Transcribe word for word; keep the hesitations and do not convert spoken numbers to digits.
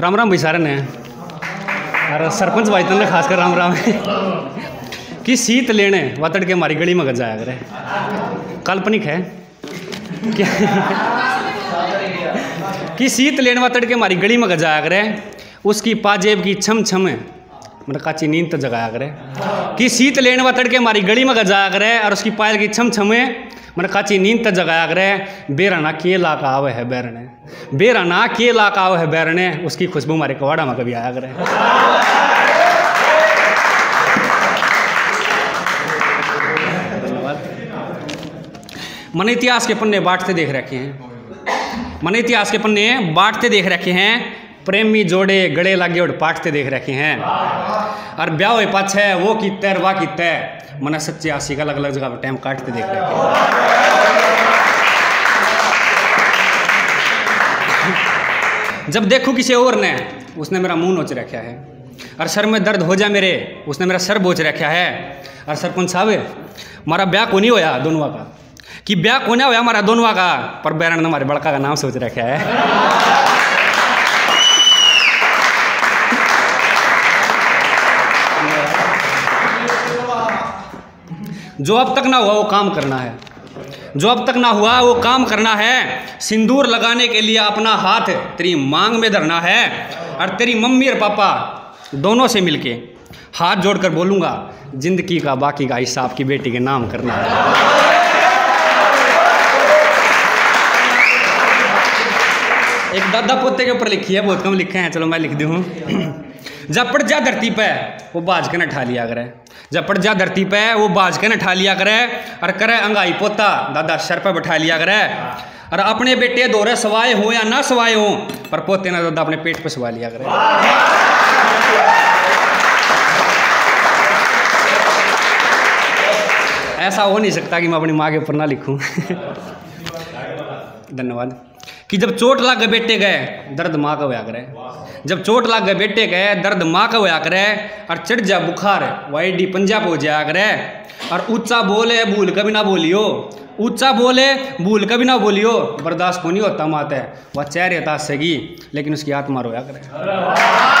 राम राम भाई सारे ने, और सरपंच भाई तन खासकर राम राम है कि सीत लेने वातड़ के हमारी गली में गज जाया करे। काल्पनिक है कि सीत लेने वातड़ के हमारी गली में गज जाया करे, उसकी पाजेब की छम छम है मतलब काची नींद तो जगाया करे। कि सीत लेने व तड़के हमारी गली में गजाया करे, और उसकी पायल की छम छमे मतलब काची नींद तो जगाया करे। बेराना के लाका आवे है बैरने, बेराना के लाका आवे है बैरने, उसकी खुशबू हमारे कवाड़ा में कभी आया करे। मन इतिहास के पन्ने बांटते देख रखे हैं, मन इतिहास के पन्ने बांटते देख रखे हैं, प्रेमी जोड़े गड़े लागे और पाटते देख रखे हैं। और ब्याह हुए पाछ है वो की तैर वाह की तय मना सच्चे आशी का अलग अलग जगह पर टाइम काटते देख रखे हैं। जब देखूं किसी और ने उसने मेरा मुंह नोच रखा है, और सर में दर्द हो जा मेरे उसने मेरा सर बोच रखा है। और सरपंच साहब मारा ब्याह को नहीं होया दोनों का, कि ब्याह को नहीं होया हमारा दोनों का, पर बैरन ने हमारे बड़का का नाम सोच रखा है। जो अब तक ना हुआ वो काम करना है, जो अब तक ना हुआ वो काम करना है। सिंदूर लगाने के लिए अपना हाथ तेरी मांग में धरना है, और तेरी मम्मी और पापा दोनों से मिलके हाथ जोड़कर बोलूँगा जिंदगी का बाकी का हिस्सा आपकी बेटी के नाम करना है। एक दादा पोते के ऊपर लिखी है, बहुत कम लिखे हैं, चलो मैं लिख दूँ। जब पड़ जा धरती पे वो बाज के न ठा लिया करे, जब पड़ जा धरती पे वो बाज के न ठा लिया करे, और करे अंगाई पोता दादा सर पे बैठा लिया करे। और अपने बेटे दोरे सवाए हो या ना सवाए हो, पर पोते ना दादा अपने पेट पे सवा लिया करे। ऐसा हो नहीं सकता कि मैं अपनी माँ के ऊपर ना लिखूँ। धन्यवाद। कि जब चोट लाग गए बेटे गए दर्द माँ का होया करे, जब चोट लाग गए बेटे गए दर्द माँ का होया करे। और चढ़ जा बुखार वाई डी पंजाब हो जाया करे, और ऊंचा बोले भूल कभी ना बोलियो, ऊंचा बोले भूल कभी ना बोलियो, बर्दाश्त को नहीं होता माता है वह चेहरे तासेगी लेकिन उसकी आत्मा रोया करे।